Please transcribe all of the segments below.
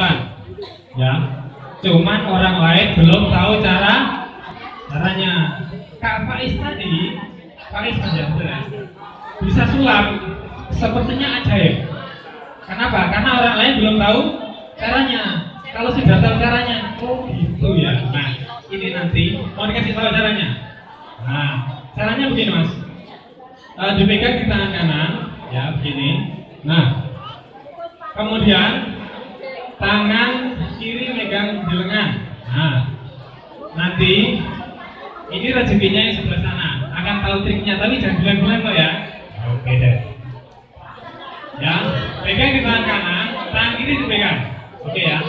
pelan-pelan ya, cuman orang lain belum tahu caranya. Kak Faiz tadi, Faiz Panjambres bisa sulap sepertinya ajaib. Kenapa? Karena orang lain belum tahu caranya. Kalau sudah tahu caranya, oh gitu ya. Nah, ini nanti mau dikasih tahu caranya. Nah, caranya begini mas, dipegang di tangan kanan ya, begini. Nah, kemudian tangan kiri megang di lengan. Nah, nanti ini rezekinya yang sebelah sana akan tahu triknya, tapi jangan bilang-bilang kok ya. Oke deh. Ya, pegang di tangan kanan, tangan kiri dipegang. Oke ya.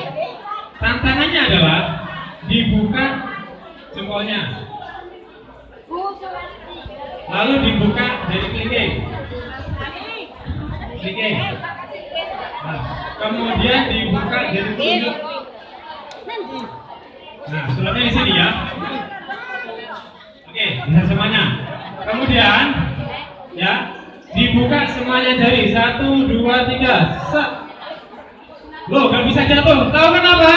Tantangannya adalah dibuka jempolnya, lalu dibuka dari kelingking. Kelingking. Nah, kemudian dibuka dari telunjuk. Nah, sulapnya di sini ya. Oke, bisa semuanya. Kemudian ya, dibuka semuanya dari 1, 2, 3. Loh, gak bisa jatuh. Tahu kenapa?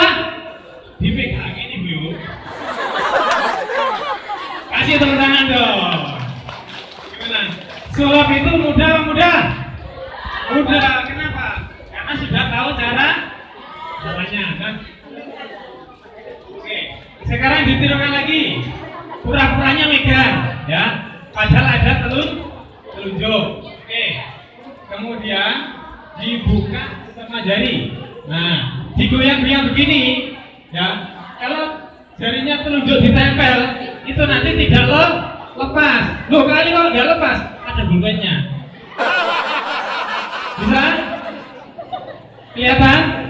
Dipegang ini, Bu. Kasih tepuk tangan dong. Gimana? Sulap itu mudah. Mudah. Kenapa? Karena sudah tahu caranya kan. Oke, sekarang ditirukan lagi. Pura-puranya megang ya, padahal ada telunjuk. Oke, kemudian dibuka sama jari. Nah, digoyang-goyang begini ya. Kalau jarinya telunjuk ditempel, itu nanti tidak lepas. Loh, kali kalau nggak lepas ada bulpennya. Bisa? Kelihatan?